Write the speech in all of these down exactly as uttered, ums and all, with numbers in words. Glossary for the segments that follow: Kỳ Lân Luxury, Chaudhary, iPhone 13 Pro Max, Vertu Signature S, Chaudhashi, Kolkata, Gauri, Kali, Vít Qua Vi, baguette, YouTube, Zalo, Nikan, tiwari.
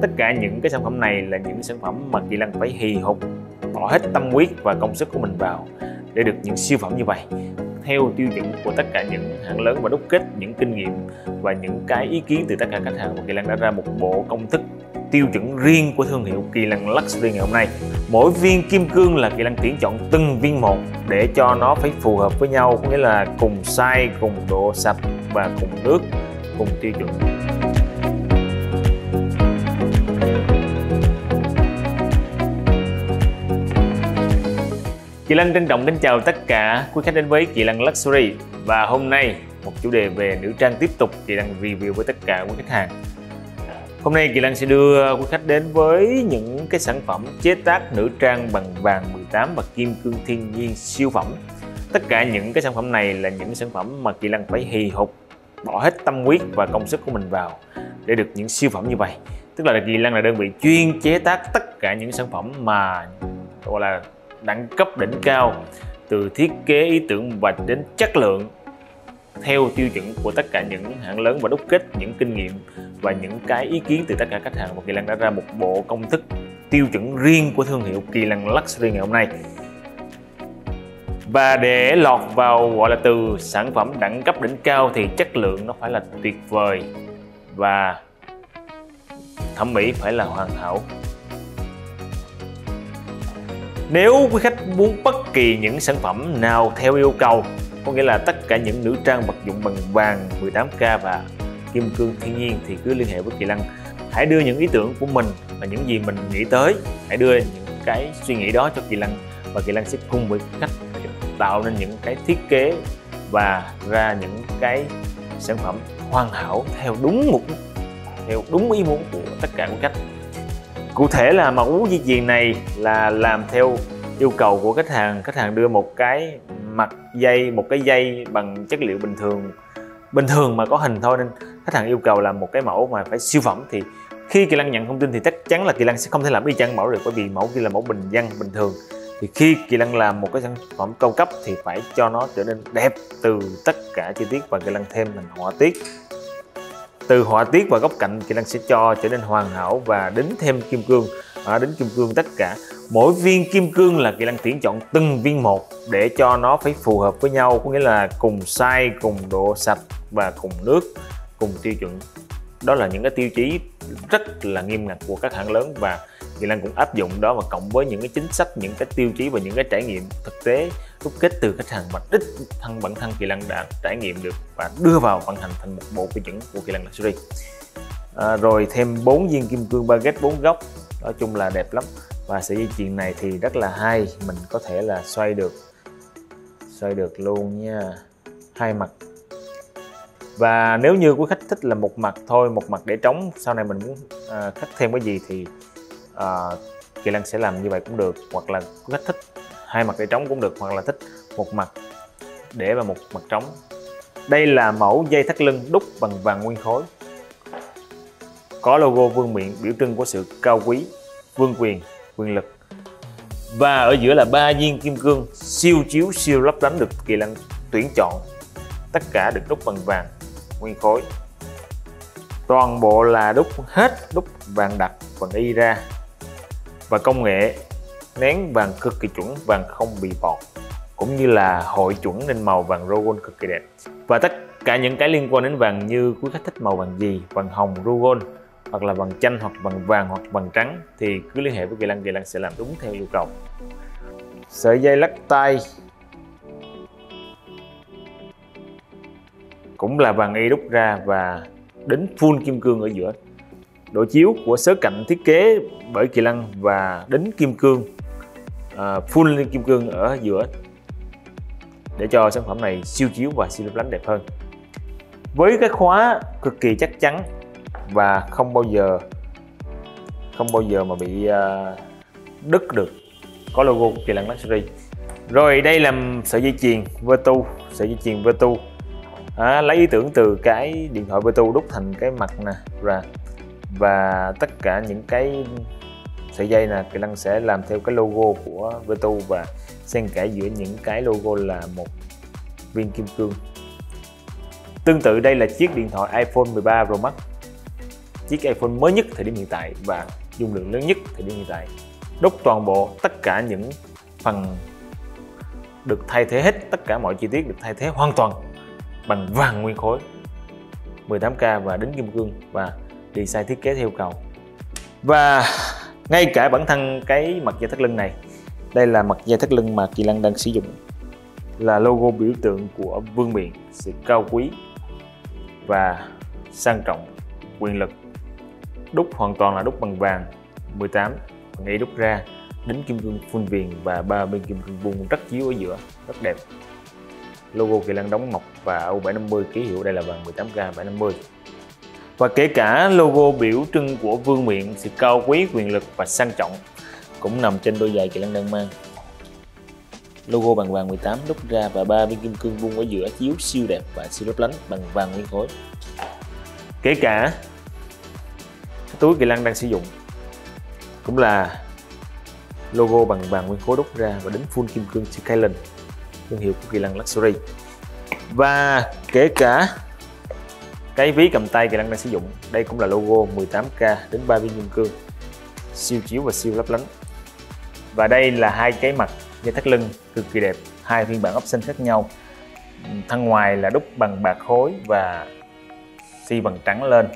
Tất cả những cái sản phẩm này là những sản phẩm mà Kỳ Lân phải hì hục bỏ hết tâm huyết và công sức của mình vào để được những siêu phẩm như vậy, theo tiêu chuẩn của tất cả những hãng lớn, và đúc kết những kinh nghiệm và những cái ý kiến từ tất cả khách hàng mà Kỳ Lân đã ra một bộ công thức tiêu chuẩn riêng của thương hiệu Kỳ Lân Luxury ngày hôm nay. Mỗi viên kim cương là Kỳ Lân tuyển chọn từng viên một để cho nó phải phù hợp với nhau, có nghĩa là cùng size, cùng độ sạch và cùng nước, cùng tiêu chuẩn. Kỳ Lân trân trọng kính chào tất cả quý khách đến với Kỳ Lân Luxury, và hôm nay một chủ đề về nữ trang tiếp tục Kỳ Lân review với tất cả quý khách hàng. Hôm nay Kỳ Lân sẽ đưa quý khách đến với những cái sản phẩm chế tác nữ trang bằng vàng mười tám và kim cương thiên nhiên siêu phẩm. Tất cả những cái sản phẩm này là những sản phẩm mà Kỳ Lân phải hì hục bỏ hết tâm huyết và công sức của mình vào để được những siêu phẩm như vậy. Tức là Kỳ Lân là đơn vị chuyên chế tác tất cả những sản phẩm mà gọi là đẳng cấp đỉnh cao, từ thiết kế ý tưởng và đến chất lượng, theo tiêu chuẩn của tất cả những hãng lớn, và đúc kết những kinh nghiệm và những cái ý kiến từ tất cả khách hàng mà Kỳ Lân đã ra một bộ công thức tiêu chuẩn riêng của thương hiệu Kỳ Lân Luxury ngày hôm nay. Và để lọt vào gọi là từ sản phẩm đẳng cấp đỉnh cao thì chất lượng nó phải là tuyệt vời và thẩm mỹ phải là hoàn hảo. Nếu quý khách muốn bất kỳ những sản phẩm nào theo yêu cầu, có nghĩa là tất cả những nữ trang vật dụng bằng vàng mười tám K và kim cương thiên nhiên, thì cứ liên hệ với Kỳ Lân. Hãy đưa những ý tưởng của mình và những gì mình nghĩ tới, hãy đưa những cái suy nghĩ đó cho Kỳ Lân, và Kỳ Lân sẽ cùng với khách tạo nên những cái thiết kế và ra những cái sản phẩm hoàn hảo theo đúng mục, theo đúng ý muốn của tất cả các khách. Cụ thể là mẫu dây chuyền này là làm theo yêu cầu của khách hàng. Khách hàng đưa một cái mặt dây, một cái dây bằng chất liệu bình thường, bình thường mà có hình thôi, nên khách hàng yêu cầu là một cái mẫu mà phải siêu phẩm. Thì khi Kỳ Lân nhận thông tin thì chắc chắn là Kỳ Lân sẽ không thể làm y chang mẫu được, bởi vì mẫu kia là mẫu bình dân bình thường. Thì khi Kỳ Lân làm một cái sản phẩm cao cấp thì phải cho nó trở nên đẹp từ tất cả chi tiết, và Kỳ Lân thêm mình họa tiết. Từ họa tiết và góc cạnh, Kỳ Lân sẽ cho trở nên hoàn hảo và đính thêm kim cương, à, đính kim cương tất cả. Mỗi viên kim cương là Kỳ Lân tuyển chọn từng viên một để cho nó phải phù hợp với nhau, có nghĩa là cùng size, cùng độ sạch và cùng nước, cùng tiêu chuẩn. Đó là những cái tiêu chí rất là nghiêm ngặt của các hãng lớn, và Kỳ Lân cũng áp dụng đó, và cộng với những cái chính sách, những cái tiêu chí và những cái trải nghiệm thực tế đúc kết từ khách hàng, mà ít thân bản thân Kỳ Lân đã trải nghiệm được và đưa vào vận hành thành một bộ tiêu chuẩn của Kỳ Lân Luxury. À, rồi thêm bốn viên kim cương baguette bốn góc, nói chung là đẹp lắm. Và sợi dây chuyền này thì rất là hay, mình có thể là xoay được, xoay được luôn nha, hai mặt. Và nếu như quý khách thích là một mặt thôi, một mặt để trống, sau này mình muốn à, khách thêm cái gì thì à, Kỳ Lân sẽ làm như vậy cũng được, hoặc là quý khách thích hai mặt để trống cũng được, hoặc là thích một mặt để và một mặt trống. Đây là mẫu dây thắt lưng đúc bằng vàng nguyên khối, có logo vương miện biểu trưng của sự cao quý, vương quyền, quyền lực. Và ở giữa là ba viên kim cương siêu chiếu siêu lấp lánh được Kỳ Lân tuyển chọn, tất cả được đúc bằng vàng nguyên khối, toàn bộ là đúc hết đúc vàng đặc, vàng y ra, và công nghệ nén vàng cực kỳ chuẩn, vàng không bị bọt, cũng như là hội chuẩn nên màu vàng rô cực kỳ đẹp. Và tất cả những cái liên quan đến vàng, như quý khách thích màu vàng gì, vàng hồng, rô, hoặc là vàng chanh, hoặc vàng vàng, hoặc vàng trắng, thì cứ liên hệ với Kỳ Lân, Kỳ Lân sẽ làm đúng theo yêu cầu. Sợi dây lắc tay cũng là vàng y đúc ra và đính full kim cương ở giữa. Độ chiếu của sớ cạnh thiết kế bởi Kỳ Lân và đính kim cương à, full kim cương ở giữa để cho sản phẩm này siêu chiếu và siêu lấp lánh đẹp hơn. Với cái khóa cực kỳ chắc chắn và không bao giờ không bao giờ mà bị à, đứt được, có logo của Kỳ Lân Luxury. Rồi đây là sợi dây chuyền Vertu, sợi dây chuyền Vertu à, lấy ý tưởng từ cái điện thoại Vertu đúc thành cái mặt nè ra. Và tất cả những cái sợi dây là Kỳ Lân sẽ làm theo cái logo của Vertu và xen kẽ giữa những cái logo là một viên kim cương. Tương tự đây là chiếc điện thoại iPhone mười ba Pro Max, chiếc iPhone mới nhất thời điểm hiện tại và dung lượng lớn nhất thời điểm hiện tại. Đúc toàn bộ tất cả những phần được thay thế hết, tất cả mọi chi tiết được thay thế hoàn toàn bằng vàng nguyên khối mười tám ca và đính kim cương và design thiết kế theo yêu cầu. Và ngay cả bản thân cái mặt dây thắt lưng này, đây là mặt dây thắt lưng mà Kỳ Lân đang sử dụng, là logo biểu tượng của vương miện, sự cao quý và sang trọng, quyền lực. Đúc hoàn toàn là đúc bằng vàng mười tám, bằng y đúc ra, đính kim cương phun viền và ba bên kim cương vuông rất chiếu ở giữa, rất đẹp. Logo Kỳ Lân đóng mộc và U bảy năm mươi, ký hiệu đây là vàng mười tám ca bảy năm mươi. Và kể cả logo biểu trưng của vương miện, sự cao quý, quyền lực và sang trọng cũng nằm trên đôi giày Kỳ Lân đang mang. Logo bằng vàng mười tám đúc ra và ba viên kim cương vuông ở giữa chiếu siêu đẹp và siêu lấp lánh bằng vàng nguyên khối. Kể cả túi Kỳ Lân đang sử dụng cũng là logo bằng vàng nguyên khối đúc ra và đính full kim cương chữ Kỳ Lân, thương hiệu của Kỳ Lân Luxury. Và kể cả cái ví cầm tay Kỳ Lân đang sử dụng, đây cũng là logo mười tám ca đến ba viên kim cương, siêu chiếu và siêu lấp lánh. Và đây là hai cái mặt dây thắt lưng cực kỳ đẹp, hai phiên bản option khác nhau. Thân ngoài là đúc bằng bạc khối và xi bằng trắng lên,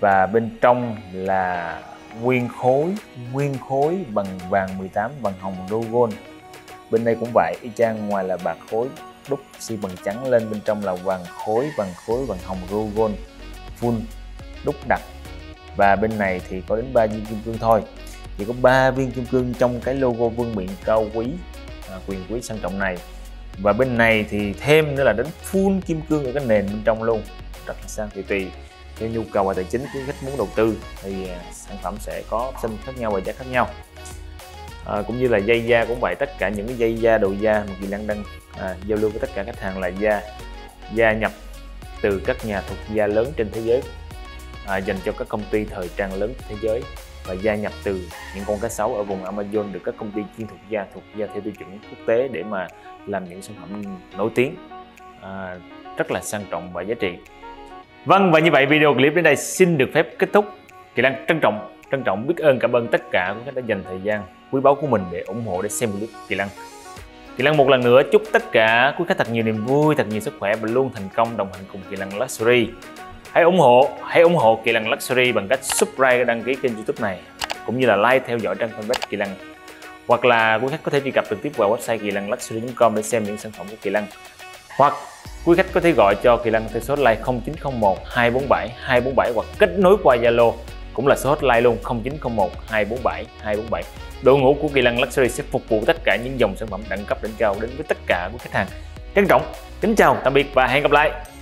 và bên trong là nguyên khối nguyên khối bằng vàng mười tám, vàng hồng đô gold. Bên đây cũng vậy, y chang, ngoài là bạc khối đúc xi bằng trắng lên, bên trong là vàng khối vàng khối vàng hồng đô gold full đúc đặc. Và bên này thì có đến ba viên kim cương thôi, chỉ có ba viên kim cương trong cái logo vương miện cao quý, à, quyền quý sang trọng này. Và bên này thì thêm nữa là đến full kim cương ở cái nền bên trong luôn, rất là sang. Thì tùy theo nhu cầu và tài chính của khách muốn đầu tư thì à, sản phẩm sẽ có option khác nhau và giá khác nhau. À, cũng như là dây da cũng vậy, tất cả những cái dây da, đồ da mà Kỳ Lân đang à, giao lưu với tất cả khách hàng là da da nhập từ các nhà thuộc da lớn trên thế giới, à, dành cho các công ty thời trang lớn thế giới, và gia nhập từ những con cá sấu ở vùng Amazon được các công ty chuyên thuộc da thuộc da theo tiêu chuẩn quốc tế để mà làm những sản phẩm nổi tiếng, à, rất là sang trọng và giá trị. Vâng, và như vậy video clip đến đây xin được phép kết thúc. Kỳ Lân trân trọng trân trọng biết ơn, cảm ơn tất cả các đã dành thời gian quý báu của mình để ủng hộ, để xem clip Kỳ Lân. Kỳ Lân một lần nữa chúc tất cả quý khách thật nhiều niềm vui, thật nhiều sức khỏe và luôn thành công đồng hành cùng Kỳ Lân Luxury. Hãy ủng hộ, hãy ủng hộ Kỳ Lân Luxury bằng cách subscribe, đăng ký kênh YouTube này, cũng như là like, theo dõi trang fanpage Kỳ Lân. Hoặc là quý khách có thể truy cập trực tiếp vào website kỳ lân luxury chấm com để xem những sản phẩm của Kỳ Lân. Hoặc quý khách có thể gọi cho Kỳ Lân theo số hotline không chín không một hai bốn bảy hai bốn bảy, hoặc kết nối qua Zalo cũng là số hotline luôn không chín không một hai bốn bảy hai bốn bảy. Đội ngũ của Kỳ Lân Luxury sẽ phục vụ tất cả những dòng sản phẩm đẳng cấp đỉnh cao đến với tất cả quý khách hàng. Trân trọng kính chào, tạm biệt và hẹn gặp lại.